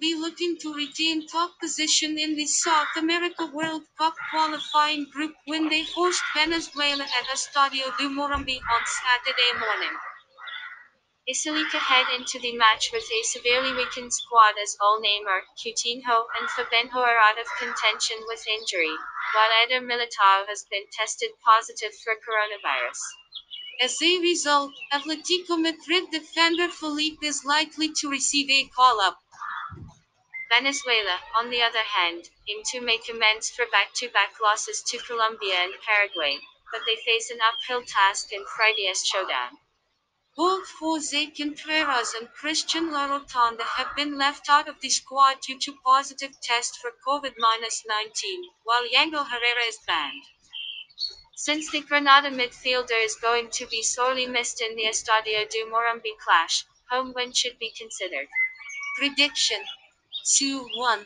be looking to retain top position in the South America World Cup qualifying group when they host Venezuela at Estádio do Morumbi on Saturday morning. Italy head into the match with a severely weakened squad as all Neymar, Coutinho and Fabinho are out of contention with injury, while Eder Militao has been tested positive for coronavirus. As a result, Atletico Madrid defender Felipe is likely to receive a call-up. Venezuela, on the other hand, in two make amends for back-to-back losses to Colombia and Paraguay, but they face an uphill task in Friday's showdown. Both Jose Quintuera and Christian Larotonda have been left out of the squad due to positive test for COVID-19, while Yangel Herrera is banned. Since the Granada midfielder is going to be sorely missed in the Estádio do Morumbi clash, home win should be considered. Prediction: 2-1.